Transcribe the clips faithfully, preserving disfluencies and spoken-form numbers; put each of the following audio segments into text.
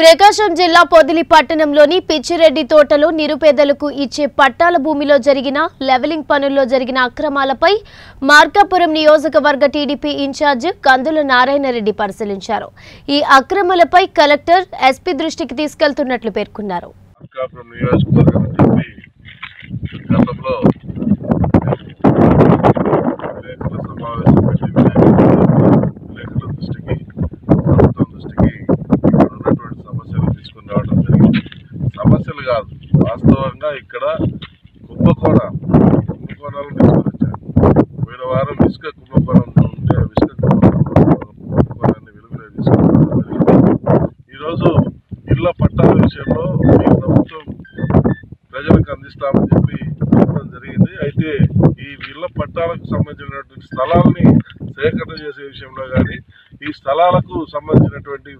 ప్రకాశం జిల్లా పొదిలి పట్టణంలోని పిచ్చిరెడ్డి తోటలో నిరుపేదలకు ఇచ్చే పట్టాల భూమిలో జరిగిన లెవెలింగ్ పనుల్లో జరిగిన అక్రమాలపై మార్కాపురం నియోజకవర్గ టీడీపీ ఇన్ఛార్జ్ కందుల నారాయణరెడ్డి పరిశీలించారు. ఈ అక్రమాలపై కలెక్టర్ ఎస్పీ దృష్టికి తీసుకెళ్తున్నట్లు పేర్కొన్నారు. సమస్యలు కాదు, వాస్తవంగా ఇక్కడ కుంభకోణ కుంభకోణాలు తీసుకొచ్చారు. పోయిన వారం ఇసుక కుంభకోణం ఉంటే ఇసుక కుంభకోణాన్ని వెలుగులో తీసుకురావడం జరిగింది. ఈరోజు ఇళ్ల పట్టాల విషయంలో ఈ ప్రభుత్వం ప్రజలకు అందిస్తామని చెప్పి చెప్పడం జరిగింది. అయితే ఈ ఇళ్ల పట్టాలకు సంబంధించినటువంటి స్థలాలని సేకరణ చేసే విషయంలో కానీ, ఈ స్థలాలకు సంబంధించినటువంటి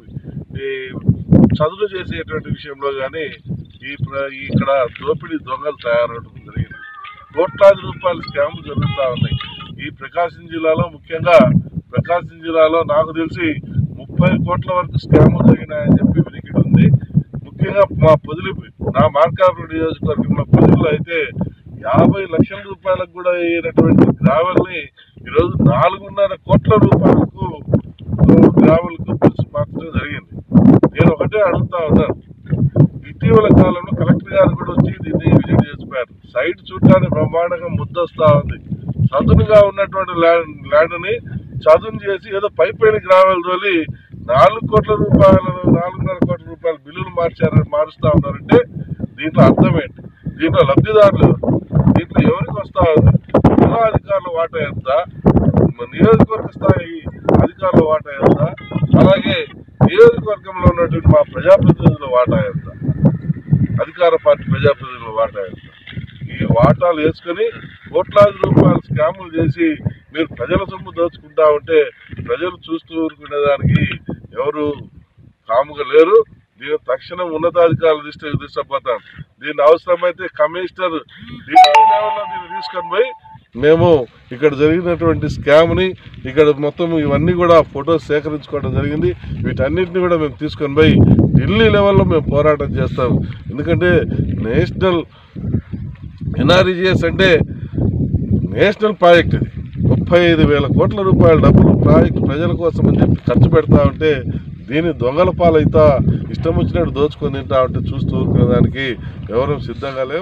చదువులు చేసేటువంటి విషయంలో కానీ ఈ ఇక్కడ దోపిడీ దొంగలు తయారవడం జరిగింది. కోట్లాది రూపాయల స్కామ్లు జరుగుతూ ఉన్నాయి ఈ ప్రకాశం జిల్లాలో. ముఖ్యంగా ప్రకాశం జిల్లాలో నాకు తెలిసి ముప్పై కోట్ల వరకు స్కామ్లు జరిగినాయని చెప్పి వినికిడి ఉంది. ముఖ్యంగా మా పొదిలి నా మార్కాపురం నియోజకవర్గంలో పొదులు అయితే యాభై లక్షల రూపాయలకు కూడా అయినటువంటి గ్రావెల్ని ఈరోజు నాలుగున్నర కోట్ల రూపాయలకు గ్రావెల్కు మార్చడం జరిగింది. నేను ఒకటే అడుగుతా ఉన్నాను, ఇటీవల కాలంలో కలెక్టర్ గారు కూడా వచ్చి దీన్ని విజిట్ చేసిపోయారు. సైట్ చూడటానికి బ్రహ్మాండంగా ముద్దొస్తూ ఉంది. చదునుగా ఉన్నటువంటి ల్యాండ్ ల్యాండ్ని చదును చేసి ఏదో పై పైన గ్రామాలు తోలి నాలుగు కోట్ల రూపాయలు నాలుగున్నర కోట్ల రూపాయలు బిల్లులు మార్చారని మారుస్తూ ఉన్నారంటే దీంట్లో అర్థం ఏంటి? దీంట్లో లబ్ధిదారులు దీంట్లో ఎవరికి వస్తూ ఉంది? జిల్లా అధికారుల వాటా ఎంత? నియోజకవర్గ స్థాయి అధికారుల వాటా ఎంత? అలాగే నియోజకవర్గంలో ఉన్నటువంటి మా ప్రజాప్రతినిధుల వాటా ఎంత? అధికార పార్టీ ప్రజాప్రతినిధుల వాటా ఎంత? ఈ వాటాలు వేసుకొని కోట్లాది రూపాయల స్కాములు చేసి మీరు ప్రజల సొమ్ము దోచుకుంటా ఉంటే ప్రజలు చూస్తూ ఊరుకునేదానికి ఎవరు కాముగా లేరు. దీని తక్షణం ఉన్నతాధికారులు దృష్టి తీసుకుపోతాను. దీన్ని అవసరమైతే కమిషనర్ లెవెల్లో దీన్ని తీసుకొని పోయి మేము ఇక్కడ జరిగినటువంటి స్కామ్ని ఇక్కడ మొత్తం ఇవన్నీ కూడా ఫొటోస్ సేకరించుకోవడం జరిగింది. వీటన్నిటిని కూడా మేము తీసుకొని పోయి ఢిల్లీ లెవెల్లో మేము పోరాటం చేస్తాము. ఎందుకంటే నేషనల్ ఎన్ఆర్ఈజిఎస్ అంటే నేషనల్ ప్రాజెక్ట్. ఇది ముప్పై ఐదు వేల కోట్ల రూపాయల డబ్బులు ప్రాజెక్ట్ ప్రజల కోసం అని చెప్పి ఖర్చు పెడతా ఉంటే దీన్ని దొంగల పాలైతా ఇష్టం వచ్చినట్టు దోచుకొని తింటా ఉంటే చూస్తూ ఊరుకునేదానికి ఎవరూ సిద్ధంగా లేవు.